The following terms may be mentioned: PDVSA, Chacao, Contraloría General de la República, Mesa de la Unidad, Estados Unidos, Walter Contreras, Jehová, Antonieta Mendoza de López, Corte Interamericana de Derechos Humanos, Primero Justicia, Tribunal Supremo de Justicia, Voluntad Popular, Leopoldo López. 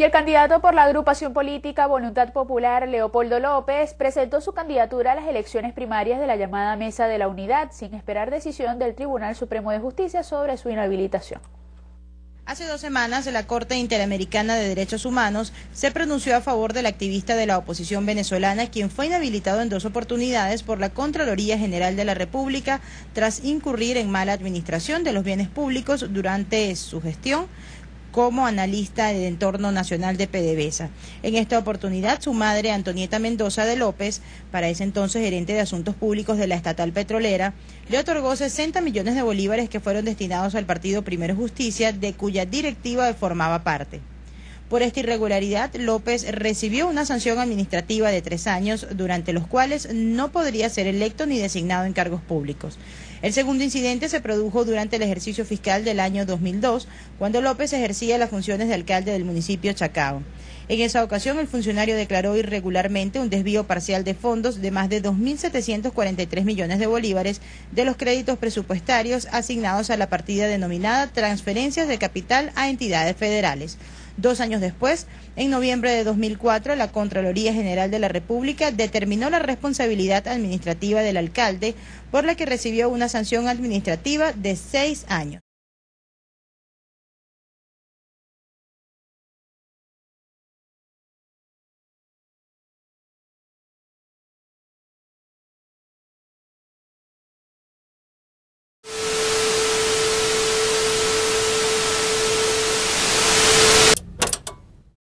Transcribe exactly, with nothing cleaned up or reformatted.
Y el candidato por la agrupación política Voluntad Popular, Leopoldo López, presentó su candidatura a las elecciones primarias de la llamada Mesa de la Unidad, sin esperar decisión del Tribunal Supremo de Justicia sobre su inhabilitación. Hace dos semanas, la Corte Interamericana de Derechos Humanos se pronunció a favor del activista de la oposición venezolana, quien fue inhabilitado en dos oportunidades por la Contraloría General de la República tras incurrir en mala administración de los bienes públicos durante su gestión como analista del entorno nacional de P D V S A. En esta oportunidad, su madre, Antonieta Mendoza de López, para ese entonces gerente de asuntos públicos de la estatal petrolera, le otorgó sesenta millones de bolívares que fueron destinados al partido Primero Justicia, de cuya directiva formaba parte. Por esta irregularidad, López recibió una sanción administrativa de tres años, durante los cuales no podría ser electo ni designado en cargos públicos. El segundo incidente se produjo durante el ejercicio fiscal del año dos mil dos, cuando López ejercía las funciones de alcalde del municipio Chacao. En esa ocasión, el funcionario declaró irregularmente un desvío parcial de fondos de más de dos mil setecientos cuarenta y tres millones de bolívares de los créditos presupuestarios asignados a la partida denominada Transferencias de Capital a Entidades Federales. Dos años después, en noviembre de dos mil cuatro, la Contraloría General de la República determinó la responsabilidad administrativa del alcalde, por la que recibió una sanción administrativa de seis años.